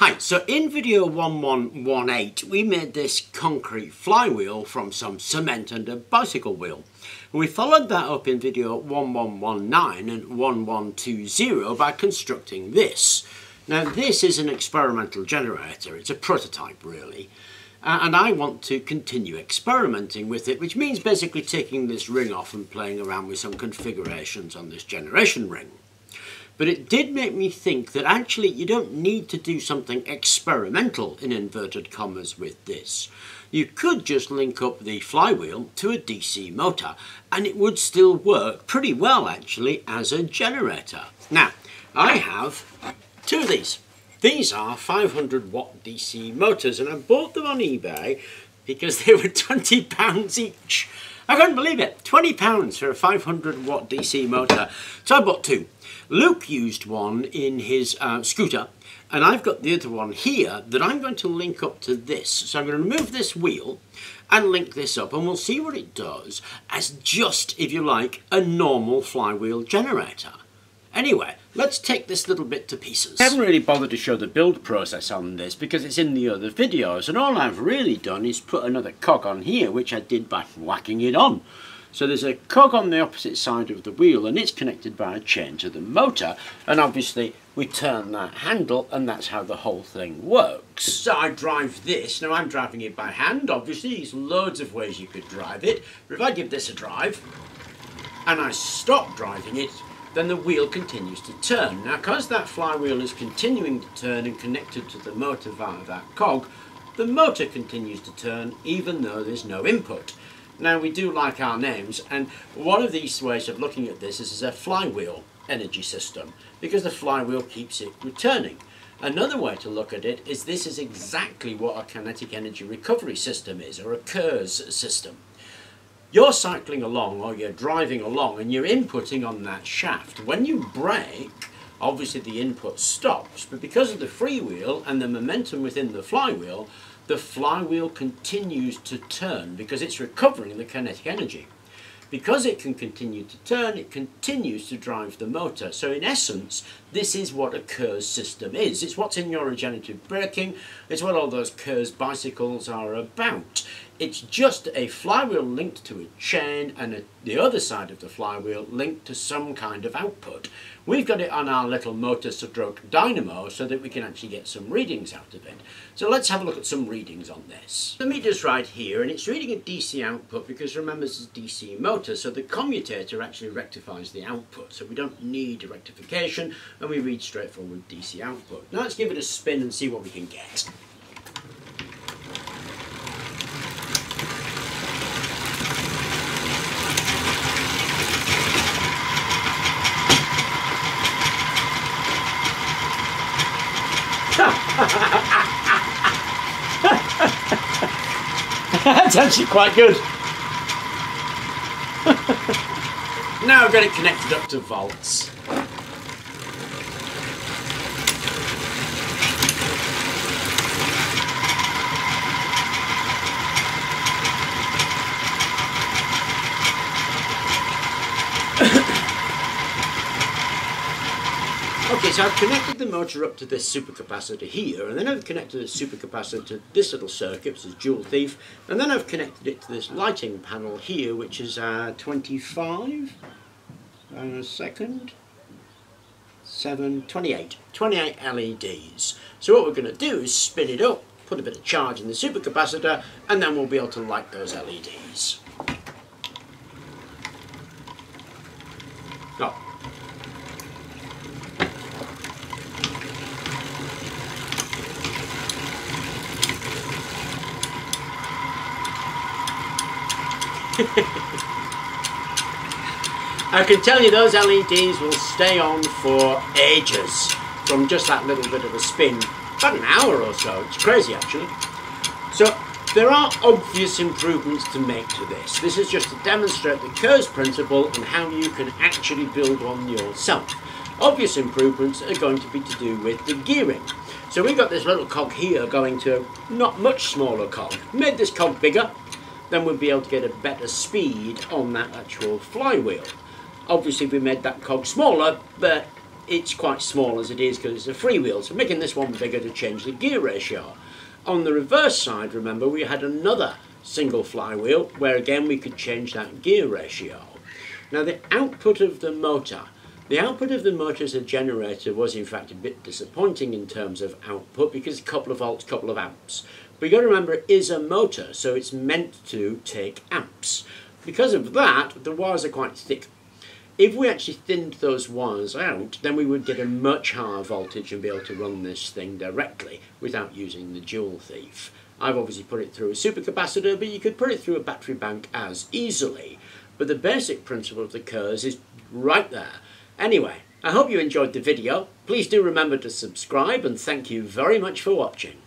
Hi, so in video 1118 we made this concrete flywheel from some cement and a bicycle wheel. We followed that up in video 1119 and 1120 by constructing this. Now this is an experimental generator, it's a prototype really, and I want to continue experimenting with it, which means basically taking this ring off and playing around with some configurations on this generation ring. But it did make me think that actually you don't need to do something experimental in inverted commas with this. You could just link up the flywheel to a DC motor and it would still work pretty well actually as a generator. Now, I have two of these. These are 500 watt DC motors and I bought them on eBay because they were £20 each. I couldn't believe it, £20 for a 500 watt DC motor. So I bought two. Luke used one in his scooter, and I've got the other one here that I'm going to link up to this. So I'm going to remove this wheel and link this up, and we'll see what it does as just, if you like, a normal flywheel generator. Anyway, let's take this little bit to pieces. I haven't really bothered to show the build process on this because it's in the other videos, and all I've really done is put another cog on here, which I did by whacking it on. So there's a cog on the opposite side of the wheel and it's connected by a chain to the motor, and obviously we turn that handle and that's how the whole thing works. So I drive this, now I'm driving it by hand obviously, there's loads of ways you could drive it, but if I give this a drive and I stop driving it, then the wheel continues to turn. Now because that flywheel is continuing to turn and connected to the motor via that cog, the motor continues to turn even though there's no input. Now we do like our names, and one of these ways of looking at this is a flywheel energy system because the flywheel keeps it returning. Another way to look at it is this is exactly what a kinetic energy recovery system is, or a KERS system. You're cycling along or you're driving along and you're inputting on that shaft. When you brake, obviously the input stops, but because of the freewheel and the momentum within the flywheel continues to turn because it's recovering the kinetic energy. Because it can continue to turn, it continues to drive the motor. So in essence, this is what a KERS system is. It's what's in your regenerative braking. It's what all those KERS bicycles are about. It's just a flywheel linked to a chain and the other side of the flywheel linked to some kind of output. We've got it on our little motor stroke dynamo so that we can actually get some readings out of it. So let's have a look at some readings on this. The meter's right here and it's reading a DC output because remember this is DC motor, so the commutator actually rectifies the output. So we don't need a rectification and we read straightforward DC output. Now let's give it a spin and see what we can get. That's actually quite good. Now I've got it connected up to volts. Okay, so I've connected the motor up to this supercapacitor here, and then I've connected the supercapacitor to this little circuit, which is Joule Thief, and then I've connected it to this lighting panel here, which is 25, and a second, 28 LEDs. So what we're going to do is spin it up, put a bit of charge in the supercapacitor, and then we'll be able to light those LEDs. Oh. I can tell you those LEDs will stay on for ages from just that little bit of a spin, about an hour or so. It's crazy actually. So there are obvious improvements to make to this. This is just to demonstrate the KERS principle and how you can actually build one yourself. Obvious improvements are going to be to do with the gearing. So we've got this little cog here going to a not much smaller cog. Made this cog bigger, then we'll be able to get a better speed on that actual flywheel. Obviously we made that cog smaller, but it's quite small as it is because it's a freewheel, so making this one bigger to change the gear ratio. On the reverse side, remember, we had another single flywheel where again we could change that gear ratio. Now the output of the motor. The output of the motor as a generator was in fact a bit disappointing in terms of output because a couple of volts, couple of amps. But you've got to remember it is a motor, so it's meant to take amps. Because of that, the wires are quite thick. If we actually thinned those wires out, then we would get a much higher voltage and be able to run this thing directly without using the Joule Thief. I've obviously put it through a supercapacitor, but you could put it through a battery bank as easily. But the basic principle of the KERS is right there. Anyway, I hope you enjoyed the video. Please do remember to subscribe, and thank you very much for watching.